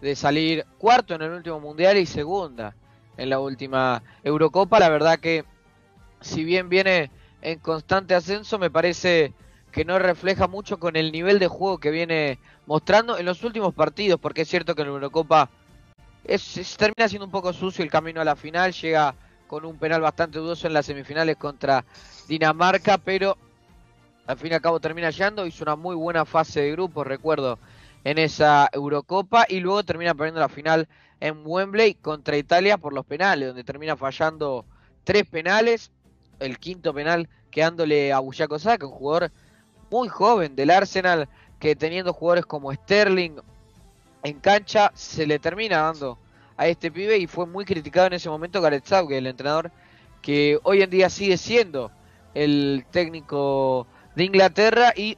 de salir cuarto en el último mundial y segunda en la última Eurocopa. La verdad que si bien viene en constante ascenso, me parece que no refleja mucho con el nivel de juego que viene mostrando en los últimos partidos, porque es cierto que en la Eurocopa termina siendo un poco sucio el camino a la final, llega con un penal bastante dudoso en las semifinales contra Dinamarca, pero al fin y al cabo termina llegando, hizo una muy buena fase de grupos, recuerdo, en esa Eurocopa, y luego termina perdiendo la final en Wembley contra Italia por los penales, donde termina fallando 3 penales, el quinto penal quedándole a Bukayo Saka, un jugador muy joven del Arsenal, que teniendo jugadores como Sterling en cancha, se le termina dando a este pibe, y fue muy criticado en ese momento Gareth Southgate, el entrenador que hoy en día sigue siendo el técnico de Inglaterra, y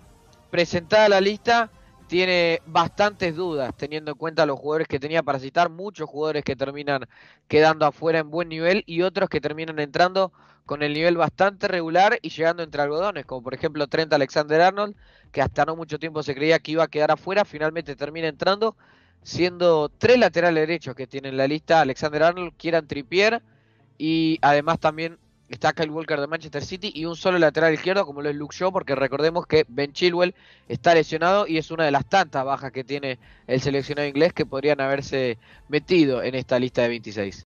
presentada la lista tiene bastantes dudas, teniendo en cuenta los jugadores que tenía para citar, muchos jugadores que terminan quedando afuera en buen nivel, y otros que terminan entrando con el nivel bastante regular y llegando entre algodones, como por ejemplo Trent Alexander-Arnold, que hasta no mucho tiempo se creía que iba a quedar afuera, finalmente termina entrando, siendo 3 laterales derechos que tiene en la lista Alexander-Arnold, Kieran Trippier, y además también está Kyle Walker de Manchester City, y un solo lateral izquierdo como lo es Luke Shaw, porque recordemos que Ben Chilwell está lesionado y es una de las tantas bajas que tiene el seleccionado inglés que podrían haberse metido en esta lista de 26.